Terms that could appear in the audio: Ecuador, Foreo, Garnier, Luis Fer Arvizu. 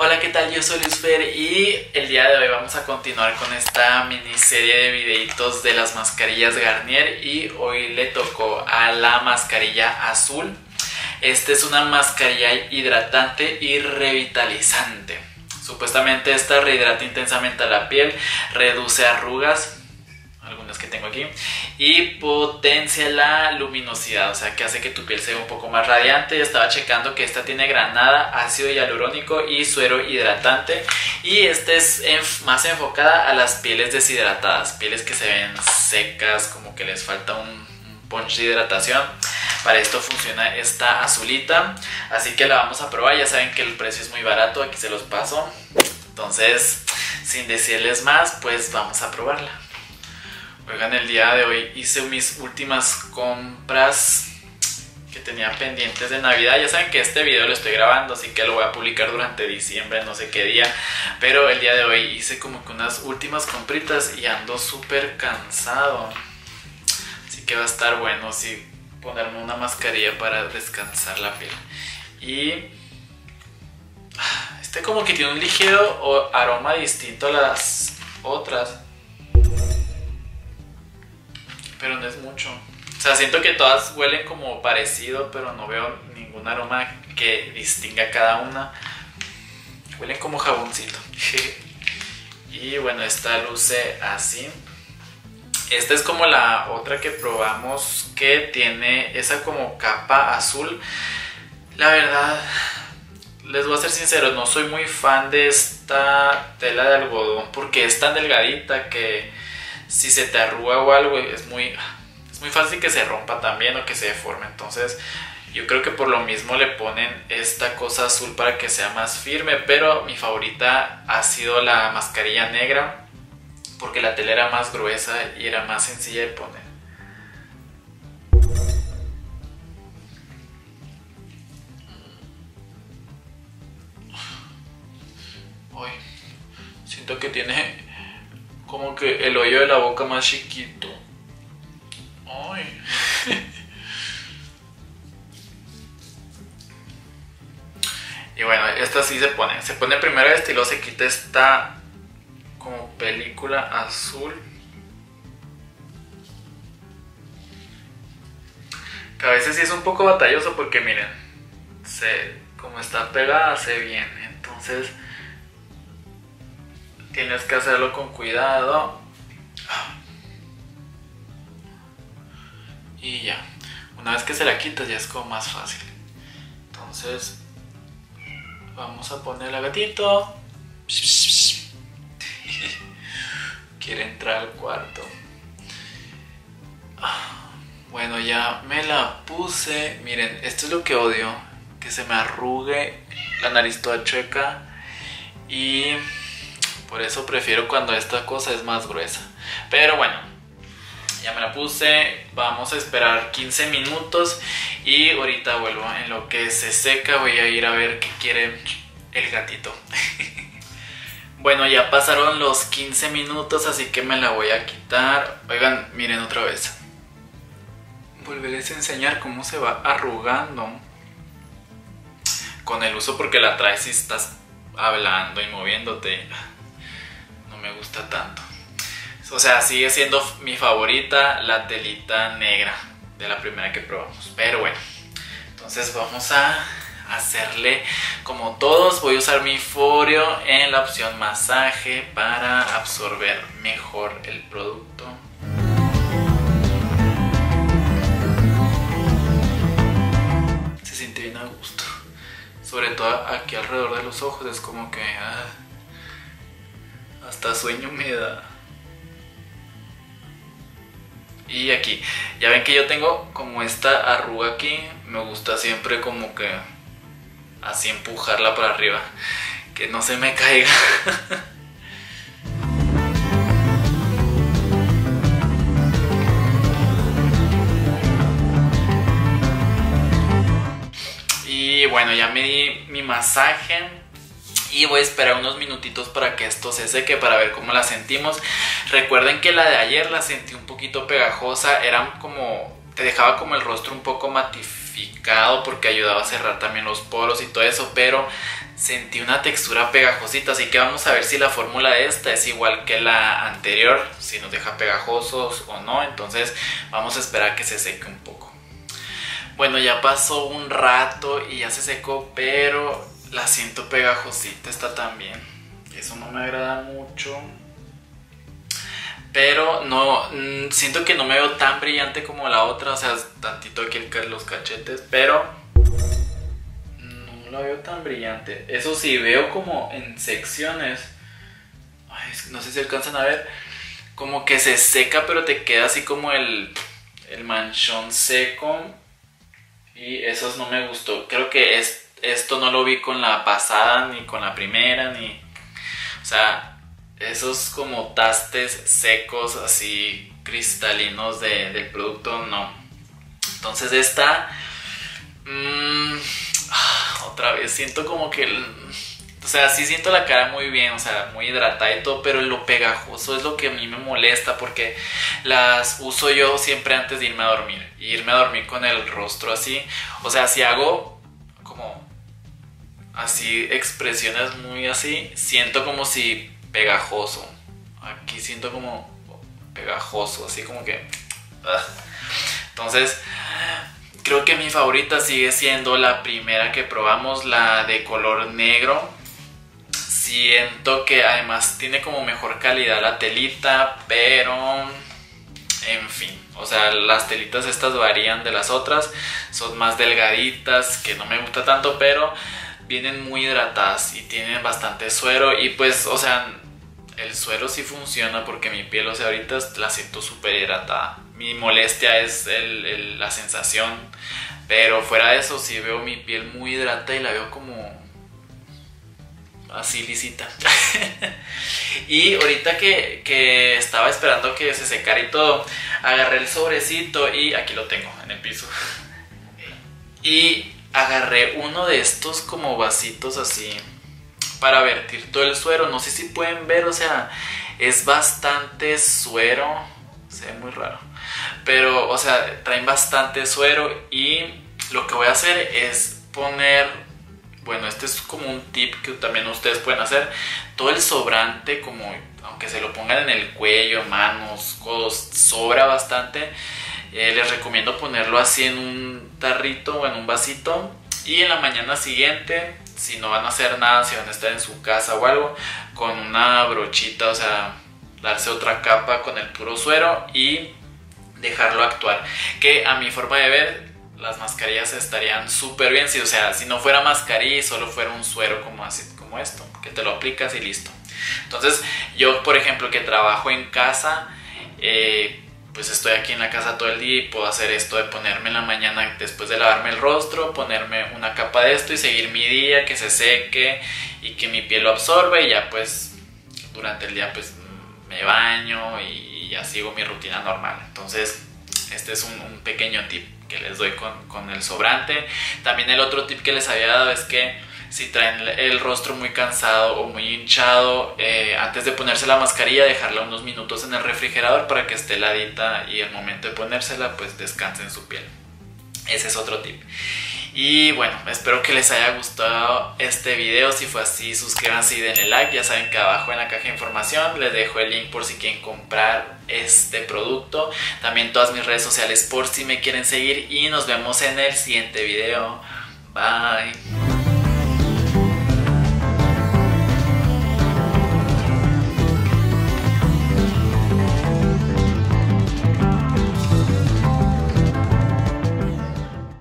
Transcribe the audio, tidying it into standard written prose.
Hola, ¿qué tal? Yo soy Luis Fer y el día de hoy vamos a continuar con esta miniserie de videitos de las mascarillas Garnier y hoy le tocó a la mascarilla azul. Esta es una mascarilla hidratante y revitalizante. Supuestamente esta rehidrata intensamente a la piel, reduce arrugas, algunas que tengo aquí, y potencia la luminosidad, o sea que hace que tu piel se vea un poco más radiante. Estaba checando que esta tiene granada, ácido hialurónico y suero hidratante, y esta es más enfocada a las pieles deshidratadas, pieles que se ven secas, como que les falta un punch de hidratación. Para esto funciona esta azulita, así que la vamos a probar. Ya saben que el precio es muy barato, aquí se los paso. Entonces, sin decirles más, pues vamos a probarla. Oigan, el día de hoy hice mis últimas compras que tenía pendientes de Navidad. Ya saben que este video lo estoy grabando, así que lo voy a publicar durante diciembre, no sé qué día. Pero el día de hoy hice como que unas últimas compritas y ando súper cansado. Así que va a estar bueno sí ponerme una mascarilla para descansar la piel. Y este como que tiene un ligero aroma distinto a las otras, pero no es mucho. O sea, siento que todas huelen como parecido, pero no veo ningún aroma que distinga cada una. Huelen como jaboncito. Y bueno, esta luce así. Esta es como la otra que probamos, que tiene esa como capa azul. La verdad, les voy a ser sincero, no soy muy fan de esta tela de algodón, porque es tan delgadita que si se te arruga o algo, es muy fácil que se rompa también o que se deforme. Entonces yo creo que por lo mismo le ponen esta cosa azul para que sea más firme. Pero mi favorita ha sido la mascarilla negra, porque la tela era más gruesa y era más sencilla de poner. Uy, siento que tiene como que el hoyo de la boca más chiquito. Ay. Y bueno, esta sí se pone primero esta y luego se quita esta como película azul. Que a veces sí es un poco batalloso porque miren, como está pegada se viene, entonces tienes que hacerlo con cuidado. Y ya, una vez que se la quitas ya es como más fácil. Entonces vamos a ponerle a gatito. Quiere entrar al cuarto. Bueno, ya me la puse. Miren, esto es lo que odio, que se me arrugue la nariz toda chueca. Y por eso prefiero cuando esta cosa es más gruesa. Pero bueno, ya me la puse. Vamos a esperar 15 minutos y ahorita vuelvo. En lo que se seca voy a ir a ver qué quiere el gatito. Bueno, ya pasaron los 15 minutos, así que me la voy a quitar. Oigan, miren otra vez. Volverles a enseñar cómo se va arrugando con el uso, porque la traes y estás hablando y moviéndote. Me gusta tanto. O sea, sigue siendo mi favorita la telita negra de la primera que probamos, pero bueno, entonces vamos a hacerle como todos. Voy a usar mi foreo en la opción masaje para absorber mejor el producto. Se siente bien a gusto, sobre todo aquí alrededor de los ojos. Es como que hasta sueño me da. Y aquí, ya ven que yo tengo como esta arruga aquí. Me gusta siempre como que así empujarla para arriba, que no se me caiga. Y bueno, ya me di mi masaje y voy a esperar unos minutitos para que esto se seque, para ver cómo la sentimos. Recuerden que la de ayer la sentí un poquito pegajosa, era como, te dejaba como el rostro un poco matificado porque ayudaba a cerrar también los poros y todo eso, pero sentí una textura pegajosita, así que vamos a ver si la fórmula de esta es igual que la anterior, si nos deja pegajosos o no. Entonces vamos a esperar que se seque un poco. Bueno, ya pasó un rato y ya se secó, pero la siento pegajosita esta también. Eso no me agrada mucho, pero no, siento que no me veo tan brillante como la otra, o sea, tantito aquí los cachetes, pero no la veo tan brillante. Eso sí, veo como en secciones. Ay, no sé si alcanzan a ver, como que se seca, pero te queda así como el manchón seco, y eso no me gustó. Creo que esto no lo vi con la pasada, ni con la primera, ni, o sea, esos como tastes secos así cristalinos del producto, no. Entonces esta otra vez siento como que, o sea, sí siento la cara muy bien, o sea, muy hidratada y todo, pero lo pegajoso es lo que a mí me molesta, porque las uso yo siempre antes de irme a dormir, y irme a dormir con el rostro así, o sea, si hago como así expresiones muy así, siento como si pegajoso, aquí siento como pegajoso, así como que entonces creo que mi favorita sigue siendo la primera que probamos, la de color negro. Siento que además tiene como mejor calidad la telita, pero en fin, o sea, las telitas estas varían de las otras, son más delgaditas, que no me gusta tanto, pero vienen muy hidratadas y tienen bastante suero, y pues, o sea, el suero sí funciona porque mi piel, o sea, ahorita la siento súper hidratada. Mi molestia es la sensación, pero fuera de eso sí veo mi piel muy hidratada y la veo como así lisita. Y ahorita que estaba esperando que se secara y todo, agarré el sobrecito y aquí lo tengo en el piso. Y agarré uno de estos como vasitos así para vertir todo el suero. No sé si pueden ver, o sea, es bastante suero. Se ve muy raro, pero, o sea, traen bastante suero. Y lo que voy a hacer es poner, bueno, este es como un tip que también ustedes pueden hacer, todo el sobrante, como aunque se lo pongan en el cuello, manos, codos, sobra bastante, les recomiendo ponerlo así en un tarrito o en un vasito, y en la mañana siguiente, si no van a hacer nada, si van a estar en su casa o algo, con una brochita, o sea, darse otra capa con el puro suero y dejarlo actuar. Que a mi forma de ver, las mascarillas estarían súper bien, o sea, si no fuera mascarilla y solo fuera un suero como así, como esto, que te lo aplicas y listo. Entonces yo, por ejemplo, que trabajo en casa, pues estoy aquí en la casa todo el día y puedo hacer esto de ponerme en la mañana, después de lavarme el rostro, ponerme una capa de esto y seguir mi día, que se seque y que mi piel lo absorbe, y ya pues durante el día pues me baño y ya sigo mi rutina normal. Entonces este es un pequeño tip que les doy con el sobrante. También el otro tip que les había dado es que si traen el rostro muy cansado o muy hinchado, antes de ponerse la mascarilla, dejarla unos minutos en el refrigerador para que esté heladita, y al momento de ponérsela pues descanse en su piel. Ese es otro tip. Y bueno, espero que les haya gustado este video. Si fue así, suscríbanse y denle like. Ya saben que abajo en la caja de información les dejo el link por si quieren comprar este producto. También todas mis redes sociales por si me quieren seguir. Y nos vemos en el siguiente video. Bye.